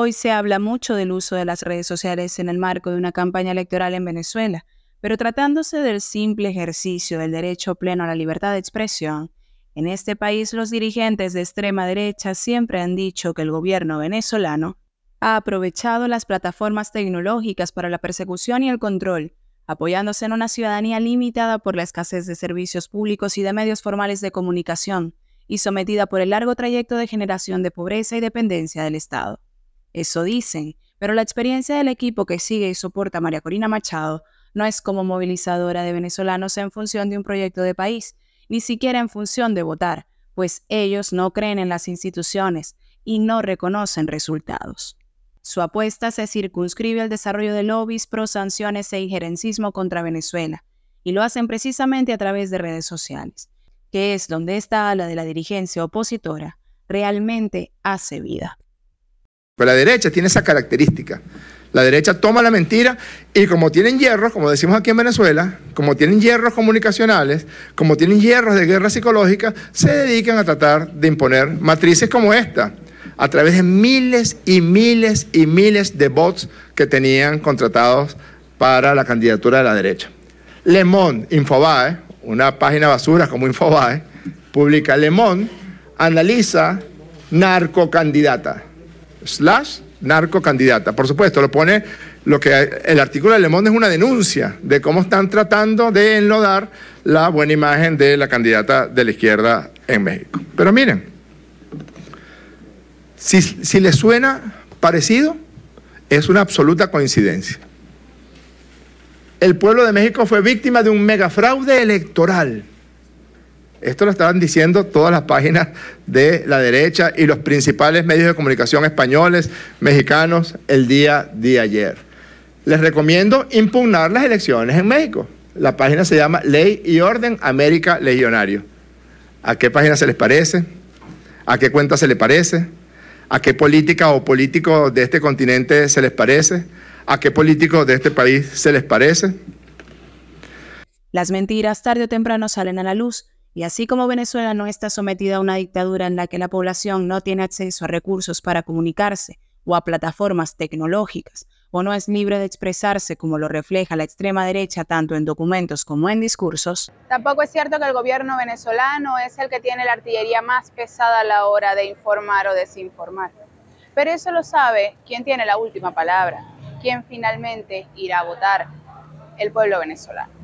Hoy se habla mucho del uso de las redes sociales en el marco de una campaña electoral en Venezuela, pero tratándose del simple ejercicio del derecho pleno a la libertad de expresión, en este país los dirigentes de extrema derecha siempre han dicho que el gobierno venezolano ha aprovechado las plataformas tecnológicas para la persecución y el control, apoyándose en una ciudadanía limitada por la escasez de servicios públicos y de medios formales de comunicación, y sometida por el largo trayecto de generación de pobreza y dependencia del Estado. Eso dicen, pero la experiencia del equipo que sigue y soporta a María Corina Machado no es como movilizadora de venezolanos en función de un proyecto de país, ni siquiera en función de votar, pues ellos no creen en las instituciones y no reconocen resultados. Su apuesta se circunscribe al desarrollo de lobbies, prosanciones e injerencismo contra Venezuela, y lo hacen precisamente a través de redes sociales, que es donde esta ala de la dirigencia opositora realmente hace vida. Pero la derecha tiene esa característica. La derecha toma la mentira y como tienen hierros, como decimos aquí en Venezuela, como tienen hierros comunicacionales, como tienen hierros de guerra psicológica, se dedican a tratar de imponer matrices como esta, a través de miles y miles y miles de bots que tenían contratados para la candidatura de la derecha. Le Monde, Infobae, una página basura como Infobae, publica Le Monde, analiza narcocandidata. Por supuesto, lo pone, lo que el artículo de Le Monde es una denuncia de cómo están tratando de enlodar la buena imagen de la candidata de la izquierda en México. Pero miren, si les suena parecido, es una absoluta coincidencia. El pueblo de México fue víctima de un megafraude electoral. Esto lo estaban diciendo todas las páginas de la derecha y los principales medios de comunicación españoles, mexicanos, el día de ayer. Les recomiendo impugnar las elecciones en México. La página se llama Ley y Orden América Legionario. ¿A qué página se les parece? ¿A qué cuenta se les parece? ¿A qué política o político de este continente se les parece? ¿A qué políticos de este país se les parece? Las mentiras tarde o temprano salen a la luz, y así como Venezuela no está sometida a una dictadura en la que la población no tiene acceso a recursos para comunicarse o a plataformas tecnológicas, o no es libre de expresarse como lo refleja la extrema derecha tanto en documentos como en discursos. Tampoco es cierto que el gobierno venezolano es el que tiene la artillería más pesada a la hora de informar o desinformar. Pero eso lo sabe quien tiene la última palabra, quien finalmente irá a votar, el pueblo venezolano.